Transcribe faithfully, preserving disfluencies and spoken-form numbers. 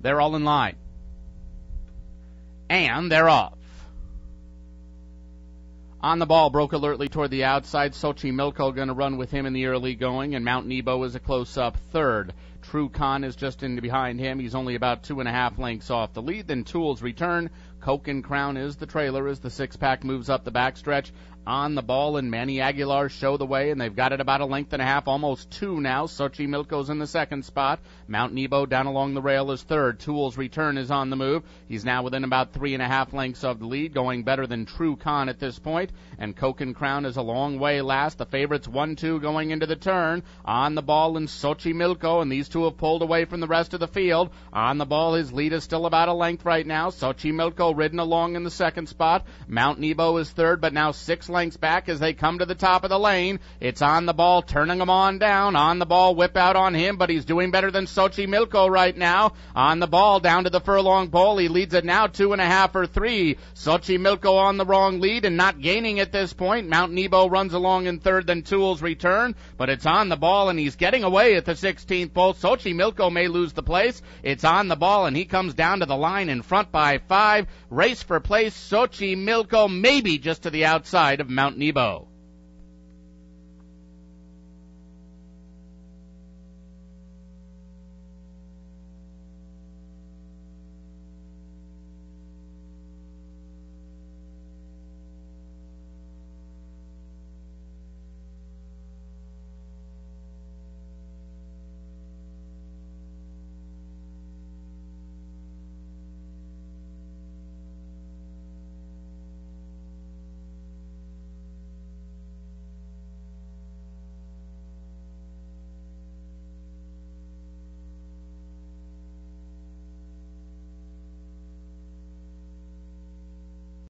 They're all in line. And they're off. On the Ball broke alertly toward the outside. Xochimilco going to run with him in the early going, and Mount Nebo is a close-up third. True Con is just in behind him. He's only about two and a half lengths off the lead. Then Tool's Return. Kokand Krown is the trailer as the six-pack moves up the backstretch. On the Ball and Manny Aguilar show the way, and they've got it about a length and a half, almost two now. Xochimilco's in the second spot. Mount Nebo down along the rail is third. Tool's Return is on the move. He's now within about three and a half lengths of the lead, going better than True Con at this point. And Kokand Krown is a long way last. The favorites one two going into the turn. On the Ball and Xochimilco, and these two have pulled away from the rest of the field. On the Ball, his lead is still about a length right now. Xochimilco ridden along in the second spot. Mount Nebo is third, but now six lengths back as they come to the top of the lane. It's On the Ball turning him on down. On the Ball whip out on him, but he's doing better than Xochimilco right now. On the Ball down to the furlong pole. He leads it now two and a half or three. Xochimilco on the wrong lead and not gaining at this point. Mount Nebo runs along in third, then Tool's Return, but it's On the Ball and he's getting away at the sixteenth pole. Xochimilco may lose the place. It's On the Ball and he comes down to the line in front by five. Race for place. Xochimilco maybe just to the outside of Mount Nebo.